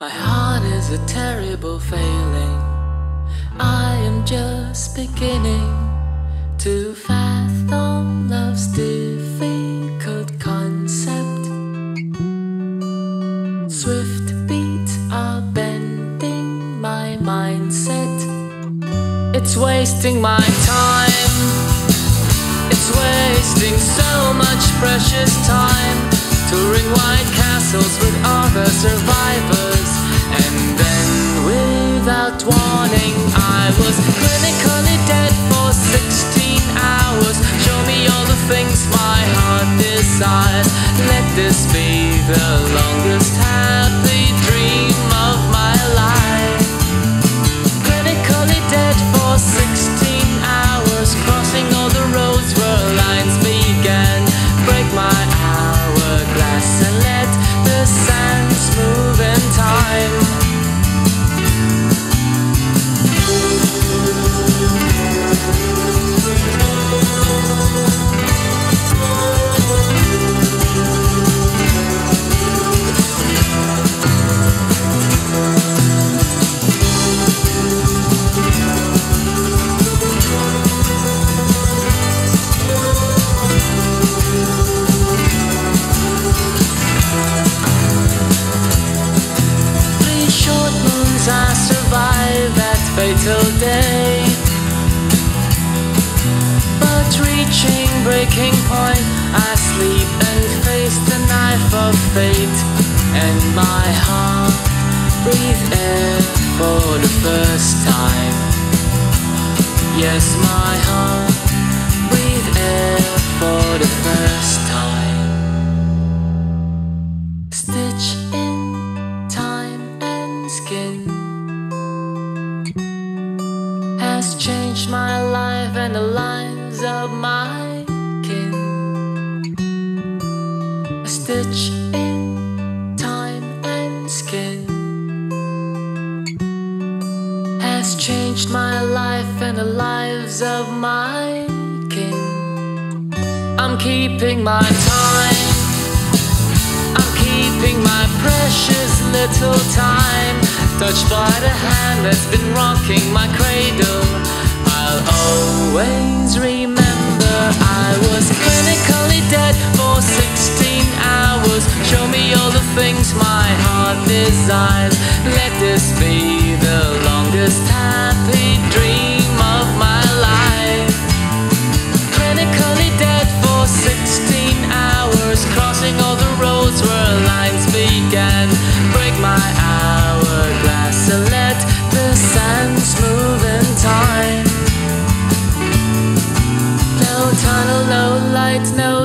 My heart is a terrible failing. I am just beginning to fathom love's difficult concept. Swift beats are bending my mindset. It's wasting my time. It's wasting so much precious time. Touring white castles with other survivors. Without warning, I was clinically dead for 16 hours. Show me all the things my heart desires. Let this be the longest happy dream of my life. Clinically dead for 16 hours, crossing all the roads where lines began. Break my hourglass and let the sand smooth in time. I survived that fatal day, but reaching breaking point, I sleep and face the knife of fate. And my heart breathes air for the first time. Yes, my heart breathes air for the first time. Stitch in time and skin has changed my life and the lives of my kin. A stitch in time and skin has changed my life and the lives of my kin. I'm keeping my time. I'm keeping my precious little time. Touched by the hand that's been rocking my cradle. I'll always remember I was clinically dead for 16 hours. Show me all the things my heart desires. Let this be the longest happy dream of my life. Clinically dead for 16 hours, crossing all the roads where lines began. Break my hour glass and let the sand smooth in time. No tunnel, no light, no